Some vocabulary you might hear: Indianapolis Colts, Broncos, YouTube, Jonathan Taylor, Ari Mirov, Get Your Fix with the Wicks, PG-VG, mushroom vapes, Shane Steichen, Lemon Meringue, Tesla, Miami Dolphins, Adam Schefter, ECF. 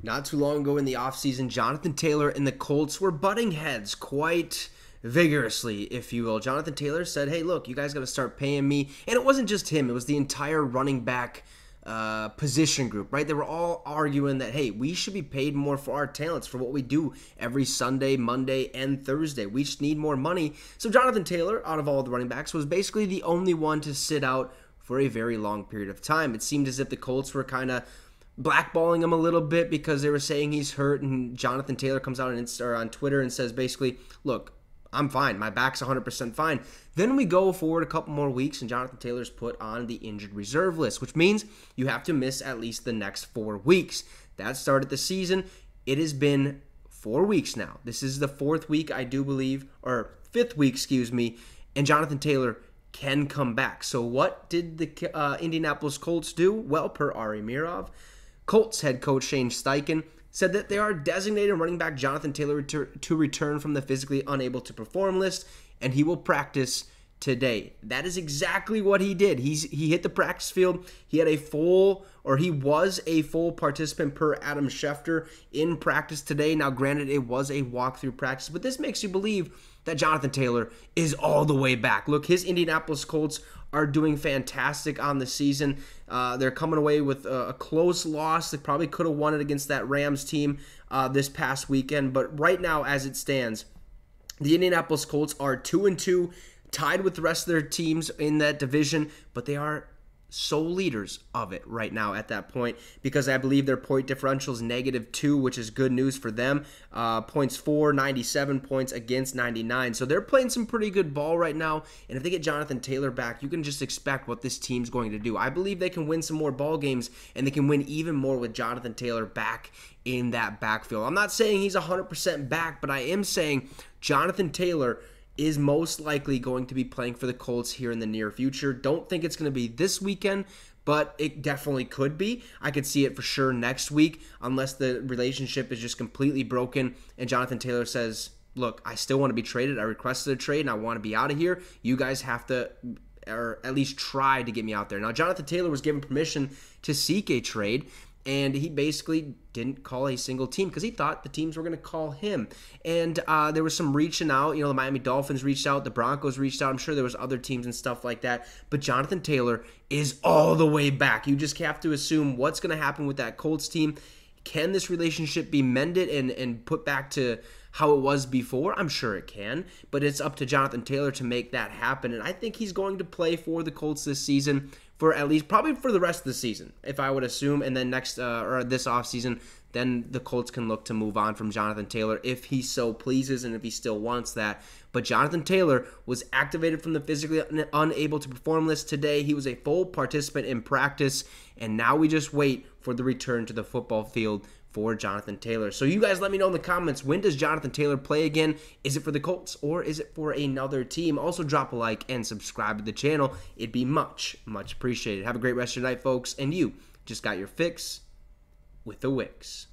Not too long ago in the offseason, Jonathan Taylor and the Colts were butting heads quite vigorously, if you will. Jonathan Taylor said, hey, look, you guys got to start paying me. And it wasn't just him. It was the entire running back position group, right? They were all arguing that, hey, we should be paid more for our talents, for what we do every Sunday, Monday, and Thursday. We just need more money. So Jonathan Taylor, out of all the running backs, was basically the only one to sit out for a very long period of time. It seemed as if the Colts were kind of blackballing him a little bit because they were saying he's hurt, and Jonathan Taylor comes out on Twitter and says basically, look, I'm fine. My back's 100% fine. Then we go forward a couple more weeks, and Jonathan Taylor's put on the injured reserve list, which means you have to miss at least the next 4 weeks. That started the season. It has been 4 weeks now. This is the fourth week, I do believe, or fifth week, excuse me, and Jonathan Taylor can come back. So what did the Indianapolis Colts do? Well, per Ari Mirov, Colts head coach Shane Steichen said that they are designating running back Jonathan Taylor to return from the physically unable to perform list, and he will practice today. That is exactly what he did. He hit the practice field. He had a full, or he was a full participant per Adam Schefter in practice today. Now, granted, it was a walkthrough practice, but this makes you believe that Jonathan Taylor is all the way back. Look, his Indianapolis Colts are doing fantastic on the season. They're coming away with a close loss. They probably could have won it against that Rams team this past weekend. But right now, as it stands, the Indianapolis Colts are 2-2, tied with the rest of their teams in that division, but they are sole leaders of it right now at that point, because I believe their point differential is -2, which is good news for them. Points for, 97 points against 99. So they're playing some pretty good ball right now, and if they get Jonathan Taylor back, you can just expect what this team's going to do. I believe they can win some more ball games, and they can win even more with Jonathan Taylor back in that backfield. I'm not saying he's 100% back, but I am saying Jonathan Taylor is most likely going to be playing for the Colts here in the near future. Don't think it's going to be this weekend, but it definitely could be. I could see it for sure next week, unless the relationship is just completely broken and Jonathan Taylor says, look, I still want to be traded. I requested a trade and I want to be out of here. You guys have to, or at least try to get me out there. Now, Jonathan Taylor was given permission to seek a trade, and he basically didn't call a single team because he thought the teams were going to call him. And there was some reaching out. You know, the Miami Dolphins reached out. The Broncos reached out. I'm sure there was other teams and stuff like that. But Jonathan Taylor is all the way back. You just have to assume what's going to happen with that Colts team. Can this relationship be mended and put back to how it was before? I'm sure it can, but it's up to Jonathan Taylor to make that happen, and I think he's going to play for the Colts this season, for at least probably for the rest of the season, if I would assume, and then next or this offseason, then the Colts can look to move on from Jonathan Taylor if he so pleases and if he still wants that. But Jonathan Taylor was activated from the physically unable to perform list today. He was a full participant in practice, and now we just wait for the return to the football field for Jonathan Taylor. So you guys let me know in the comments, when does Jonathan Taylor play again? Is it for the Colts or is it for another team? Also drop a like and subscribe to the channel. It'd be much, much appreciated. Have a great rest of your night, folks, and you just got your fix with the Wicks.